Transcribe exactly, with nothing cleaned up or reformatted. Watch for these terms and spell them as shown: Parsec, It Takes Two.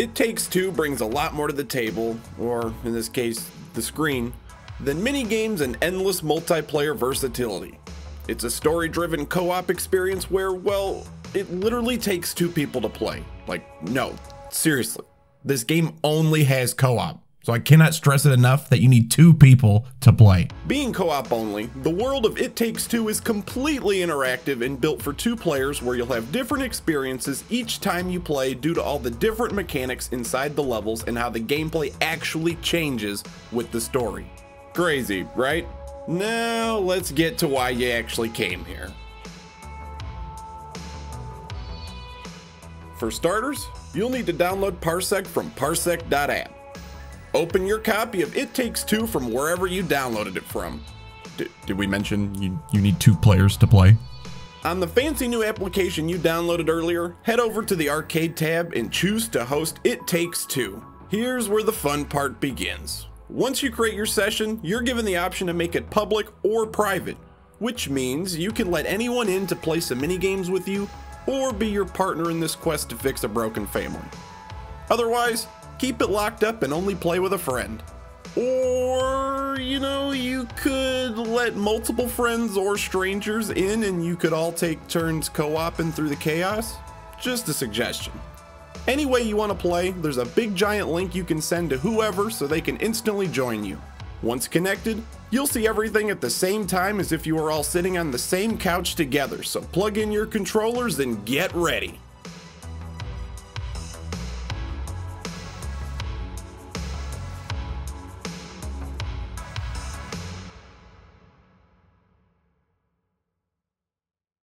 It Takes Two brings a lot more to the table, or in this case, the screen, than minigames and endless multiplayer versatility. It's a story-driven co-op experience where, well, it literally takes two people to play. Like, no, seriously. This game only has co-op, so I cannot stress it enough that you need two people to play. Being co-op only, the world of It Takes Two is completely interactive and built for two players where you'll have different experiences each time you play due to all the different mechanics inside the levels and how the gameplay actually changes with the story. Crazy, right? Now let's get to why you actually came here. For starters, you'll need to download Parsec from parsec dot app. Open your copy of It Takes Two from wherever you downloaded it from. D- did we mention you, you need two players to play? On the fancy new application you downloaded earlier, head over to the Arcade tab and choose to host It Takes Two. Here's where the fun part begins. Once you create your session, you're given the option to make it public or private, which means you can let anyone in to play some minigames with you or be your partner in this quest to fix a broken family. Otherwise, keep it locked up and only play with a friend. Or, you know, you could let multiple friends or strangers in and you could all take turns co-oping through the chaos. Just a suggestion. Any way you want to play, there's a big giant link you can send to whoever so they can instantly join you. Once connected, you'll see everything at the same time as if you were all sitting on the same couch together, so plug in your controllers and get ready.